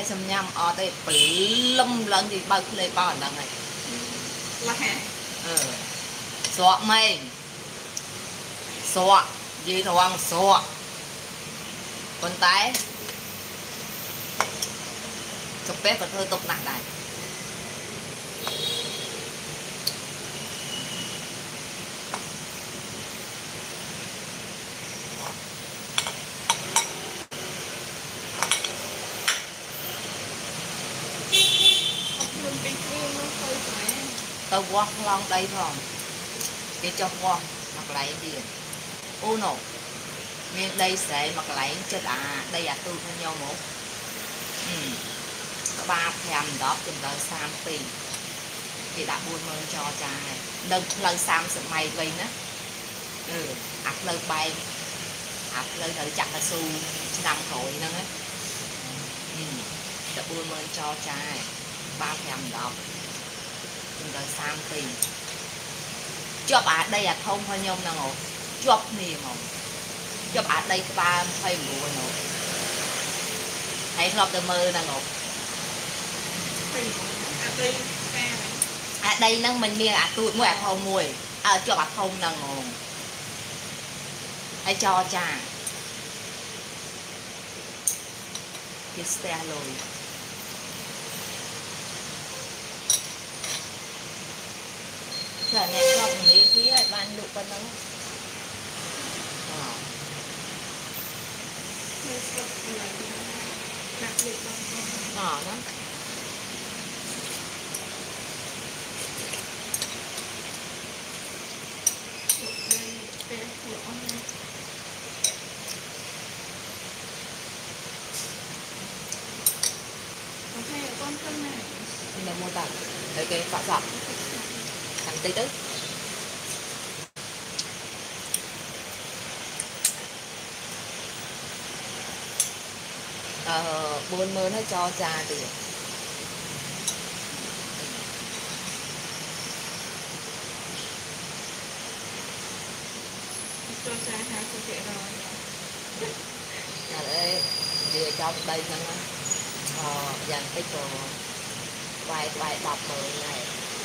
hay xâm nhầm ở đây bị lâm lần thì bật lấy bỏ lần này là hả? Sọ mây sọ dì thoáng sọ con tay chụp bếp và thơ tục nặng này tao quăng lon đây thòng cái cho quăng mặc lại đi ô nổ miền đây sẽ mặc lại chết à đây à tôi không nhau một ba thèm đó từng đời sam tì thì đã buôn mơn cho trai đừng lần sam sự mày vậy nữa ạt lời bay ạt lời thử chặt là su nằm thổi nữa đã buôn mơn cho trai ba thèm đó rồi sang tiền cho bà đây là thông hơi nhôm nào ngộ chọc nè ngộ cho bà đây ba hơi ngộ ngộ thấy ngọc từ mơ là ngộ à đây năng mình mía à tụi mua à thông mùi à cho bà thông là ngộ hãy cho cha cái xe lồi giờ này không lấy khí ban lụ con nó nhỏ lắm con cân này là mô tả thấy cái quả dọc tí tức buôn mơ nó cho ra thì cho ra hai cô chị rồi à đấy về trong đây nè dành cái trò vài đọc rồi này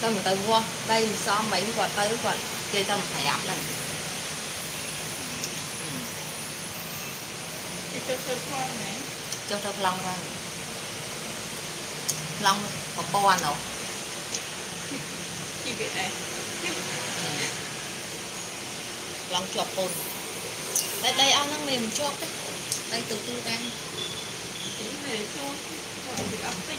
tôi mà tự qua đây so mấy quả tới quả chơi tao phải áp lên cho thơm long ra long còn co ăn đâu chỉ biết này long chọc cồn đây đây ăn nó mềm chọc đấy đây từ từ ăn cái này chua còn bị ấm tinh